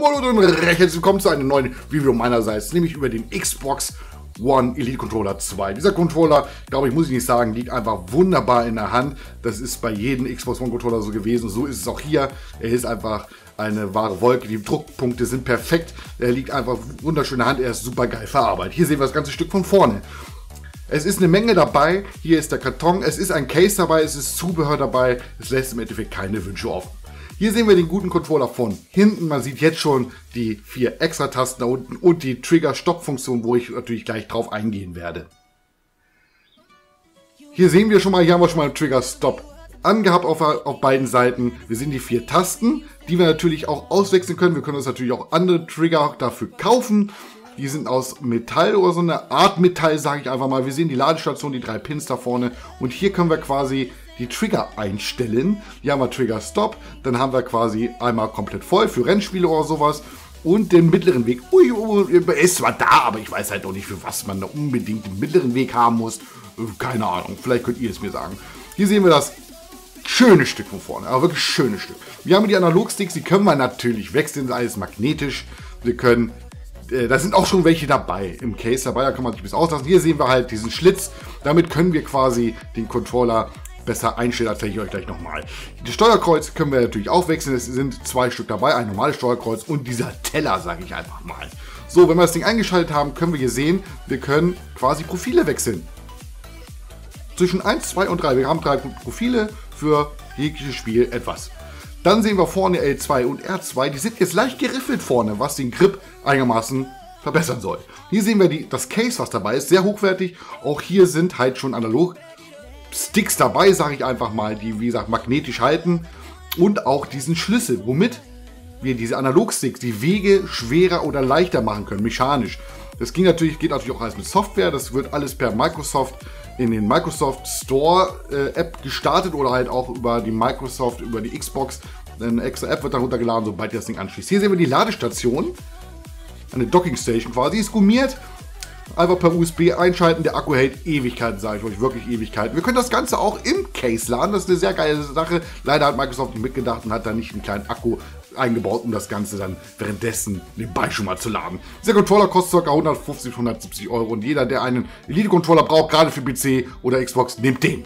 Hallo und recht herzlich willkommen zu einem neuen Video meinerseits, nämlich über den Xbox One Elite Controller 2. Dieser Controller, glaube ich, muss ich nicht sagen, liegt einfach wunderbar in der Hand. Das ist bei jedem Xbox One Controller so gewesen, so ist es auch hier. Er ist einfach eine wahre Wolke, die Druckpunkte sind perfekt. Er liegt einfach wunderschön in der Hand, er ist super geil verarbeitet. Hier sehen wir das ganze Stück von vorne. Es ist eine Menge dabei, hier ist der Karton, es ist ein Case dabei, es ist Zubehör dabei, es lässt im Endeffekt keine Wünsche offen. Hier sehen wir den guten Controller von hinten. Man sieht jetzt schon die 4 extra Tasten da unten und die Trigger-Stop-Funktion, wo ich natürlich gleich drauf eingehen werde. Hier sehen wir schon mal, hier haben wir schon mal einen Trigger-Stop angehabt auf beiden Seiten. Wir sehen die 4 Tasten, die wir natürlich auch auswechseln können. Wir können uns natürlich auch andere Trigger dafür kaufen. Die sind aus Metall oder so eine Art Metall, sage ich einfach mal. Wir sehen die Ladestation, die 3 Pins da vorne. Und hier können wir quasi die Trigger einstellen. Hier haben wir Trigger Stop, dann haben wir quasi einmal komplett voll für Rennspiele oder sowas und den mittleren Weg. Er ist zwar da, aber ich weiß halt auch nicht, für was man da unbedingt den mittleren Weg haben muss. Keine Ahnung, vielleicht könnt ihr es mir sagen. Hier sehen wir das schöne Stück von vorne, aber wirklich schönes Stück. Wir haben die Analogsticks, die können wir natürlich wechseln, alles magnetisch. Wir können, da sind auch schon welche dabei im Case dabei, da kann man sich ein bisschen auslassen. Hier sehen wir halt diesen Schlitz, damit können wir quasi den Controller besser einstellen, als zeige ich euch gleich nochmal. Die Steuerkreuz können wir natürlich auch wechseln. Es sind 2 Stück dabei, ein normales Steuerkreuz und dieser Teller, sage ich einfach mal. So, wenn wir das Ding eingeschaltet haben, können wir hier sehen, wir können quasi Profile wechseln. Zwischen 1, 2 und 3. Wir haben 3 Profile für jegliches Spiel etwas. Dann sehen wir vorne L2 und R2. Die sind jetzt leicht geriffelt vorne, was den Grip einigermaßen verbessern soll. Hier sehen wir das Case, was dabei ist, sehr hochwertig. Auch hier sind halt schon analog Sticks dabei, sage ich einfach mal, die, wie gesagt, magnetisch halten und auch diesen Schlüssel, womit wir diese Analogsticks die Wege schwerer oder leichter machen können, mechanisch. Das geht natürlich auch alles mit Software, das wird alles per Microsoft in den Microsoft Store App gestartet oder halt auch über die Xbox. Eine extra App wird dann runtergeladen, sobald ihr das Ding anschließt. Hier sehen wir die Ladestation, eine Docking Station quasi, ist gummiert. Einfach per USB einschalten, der Akku hält Ewigkeiten, sage ich euch, wirklich Ewigkeiten. Wir können das Ganze auch im Case laden, das ist eine sehr geile Sache. Leider hat Microsoft nicht mitgedacht und hat da nicht einen kleinen Akku eingebaut, um das Ganze dann währenddessen nebenbei schon mal zu laden. Dieser Controller kostet ca. 150, 170 Euro und jeder, der einen Elite-Controller braucht, gerade für PC oder Xbox, nimmt den.